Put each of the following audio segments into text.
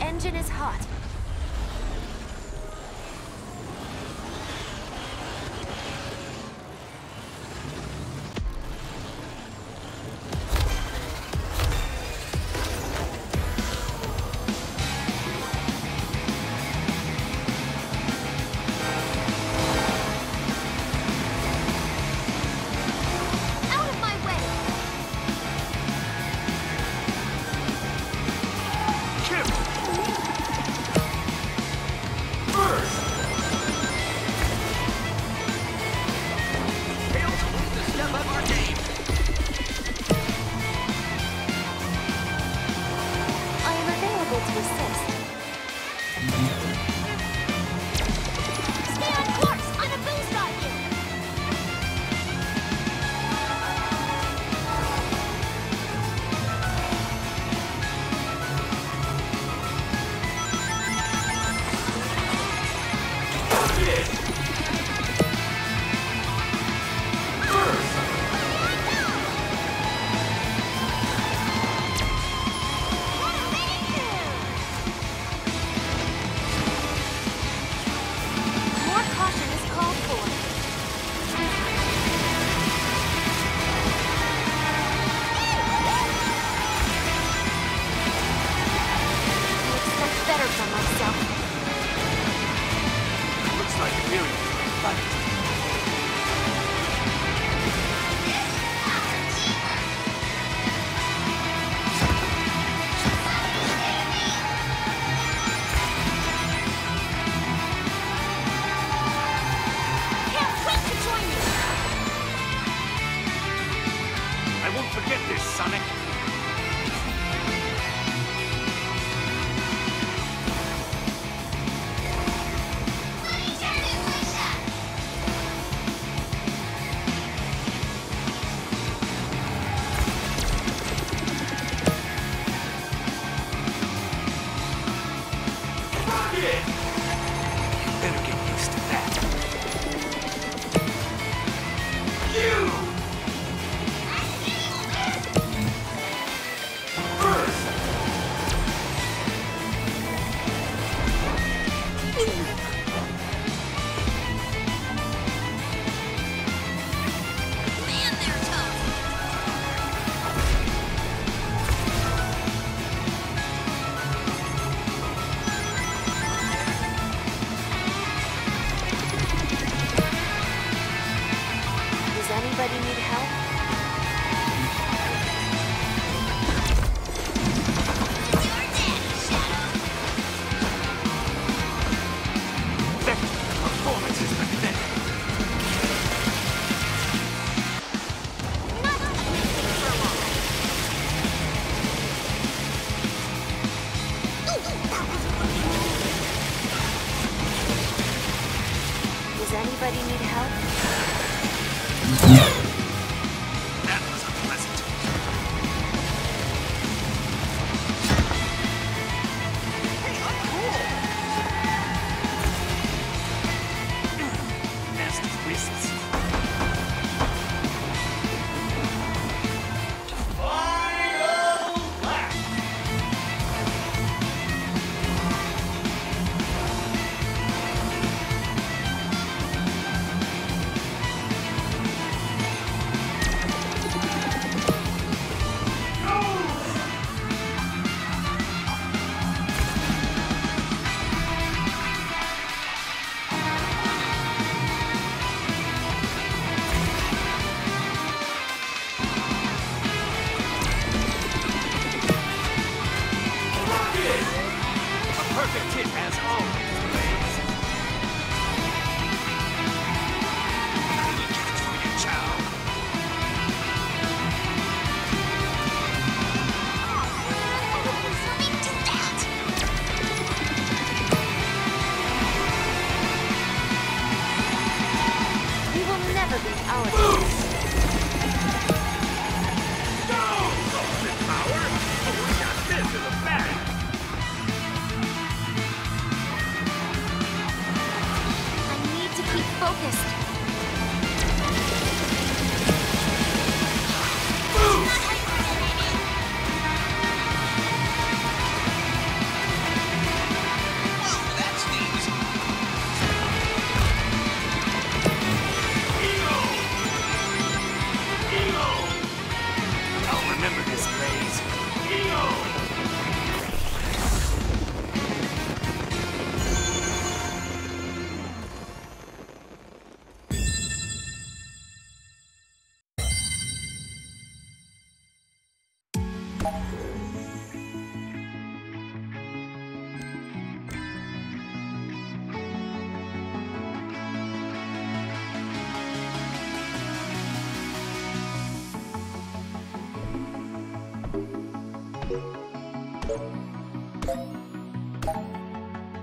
Engine is hot.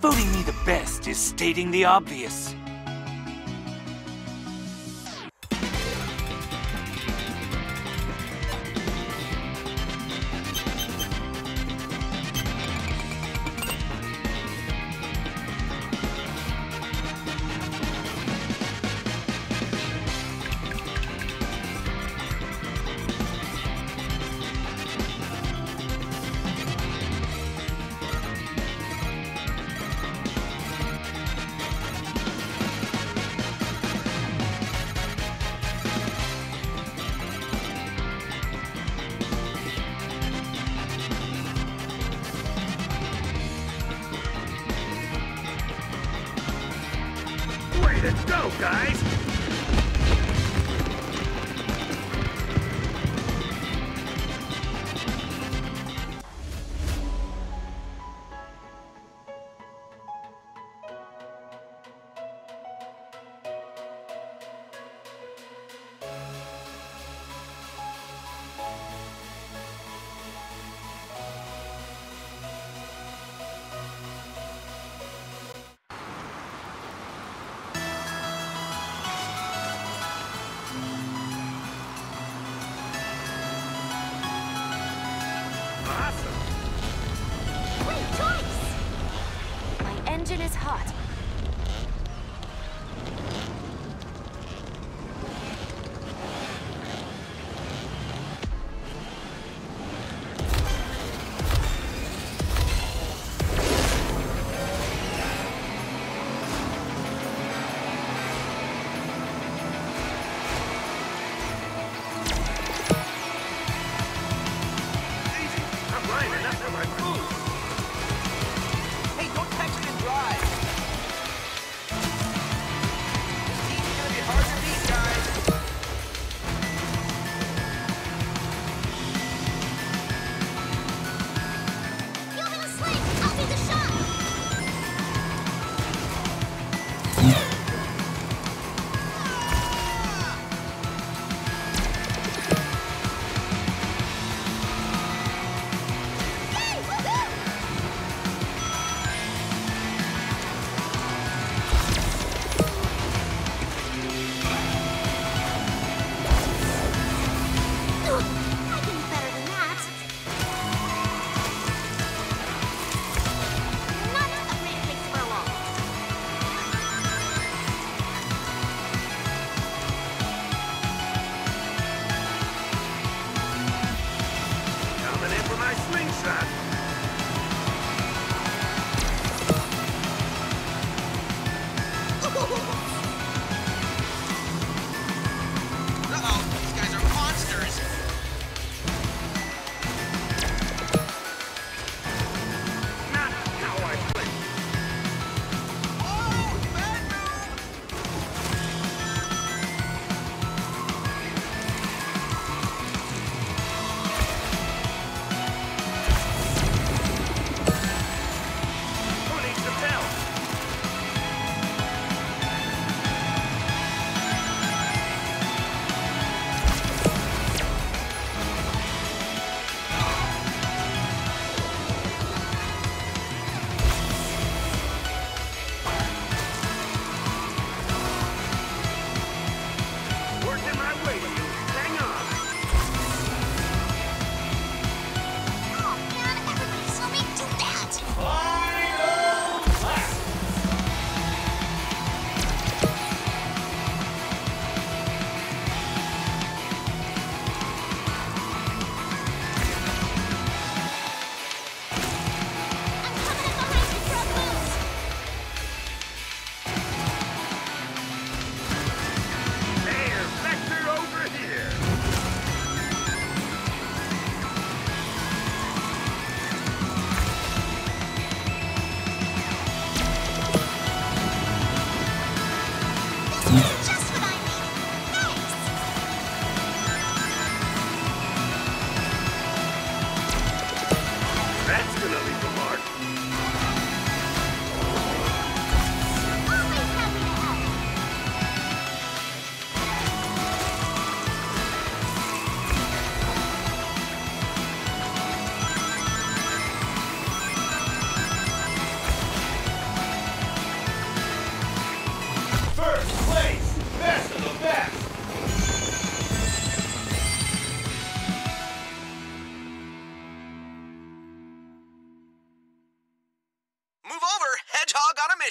Voting me the best is stating the obvious. Let's go, guys! Engine is hot.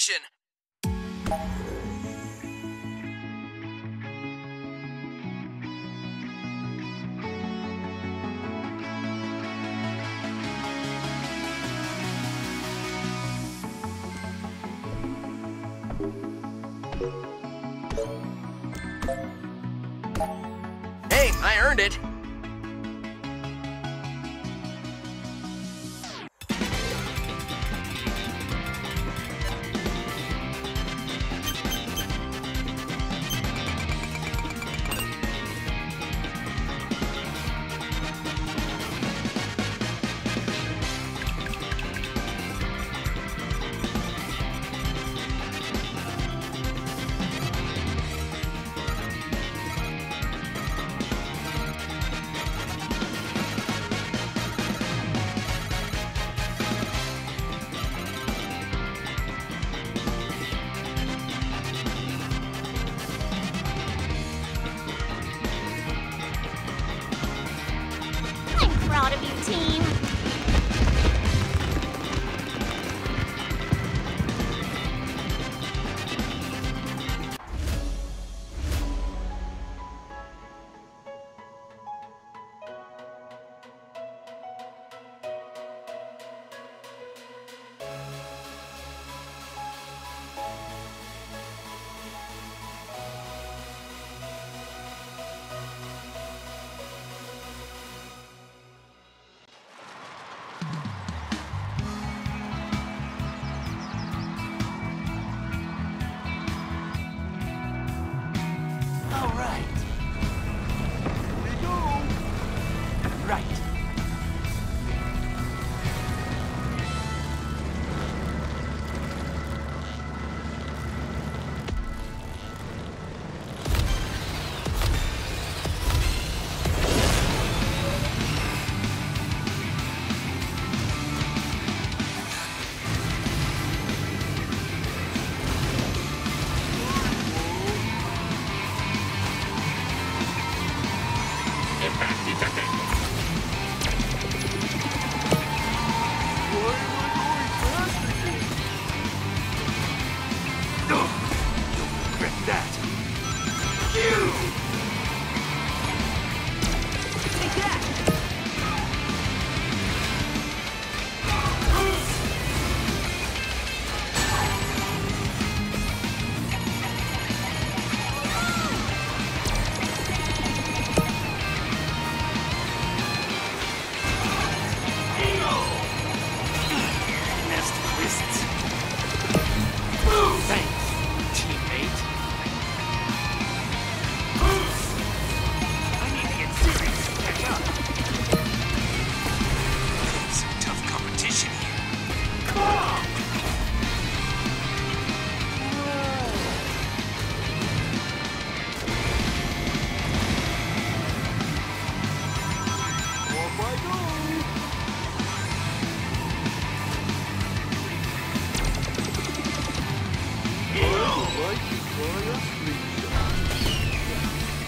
location. Hey, I earned it.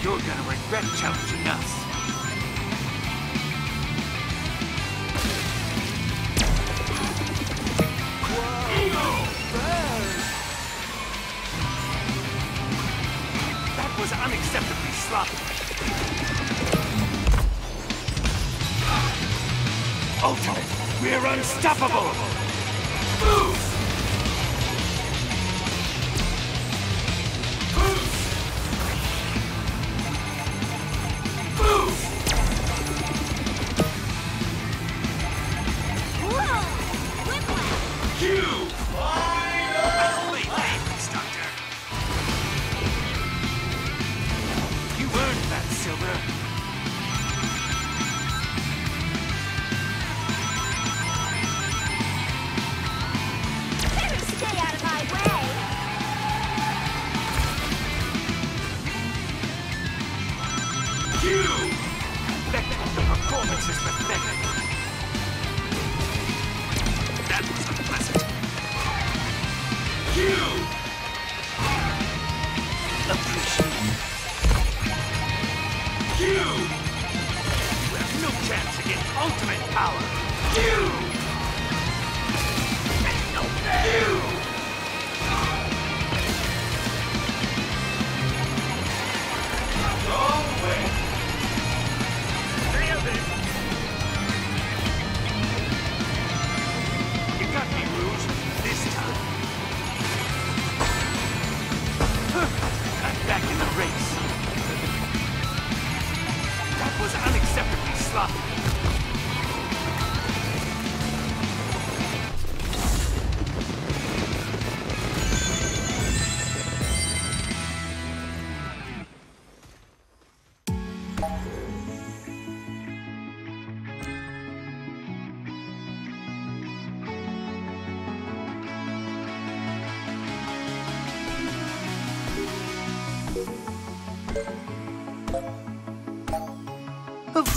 You're gonna regret challenging us. Wow, that was unacceptably sloppy. Ultimate, we're unstoppable! Move! You!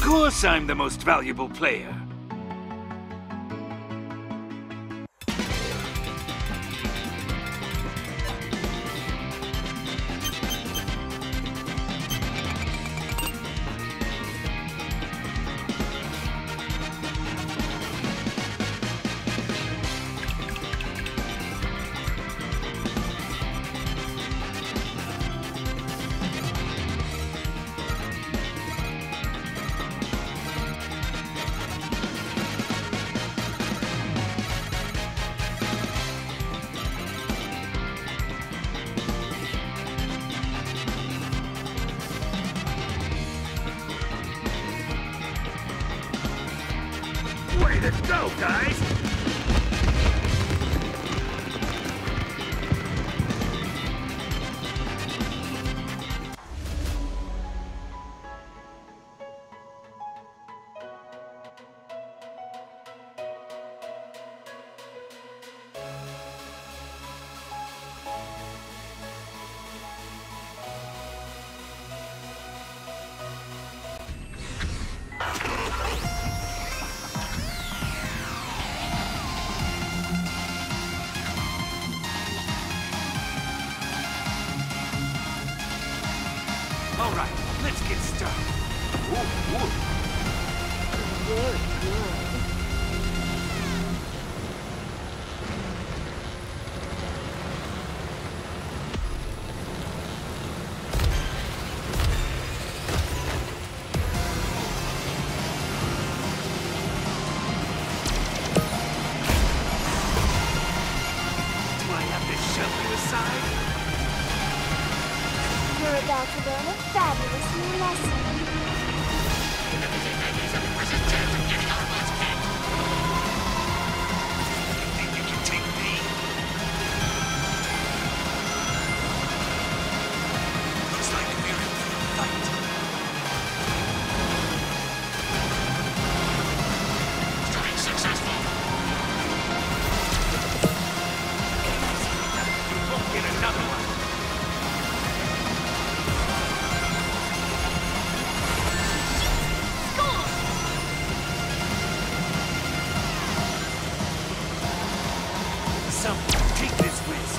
course I'm the most valuable player. Let's go, guys! Alright, let's get started. Good. About to learn a fabulous new lesson. You think you can take me? Looks like we're in for a fight. Strike successful. You won't get another one. Take this risk.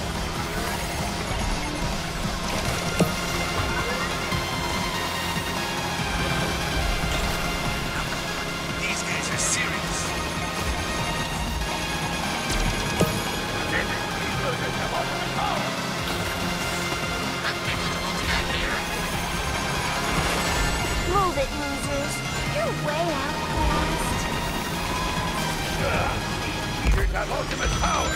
These guys are serious. Move it, losers. You're way outclassed. These leaders have ultimate power.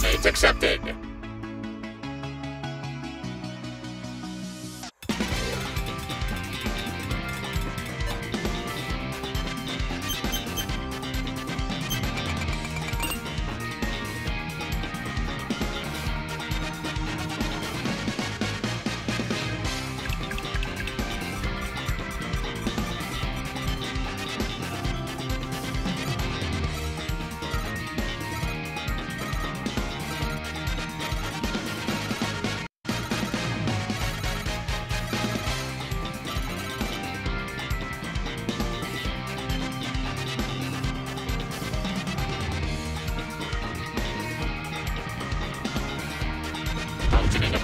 Domains accepted.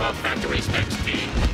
Factories next team.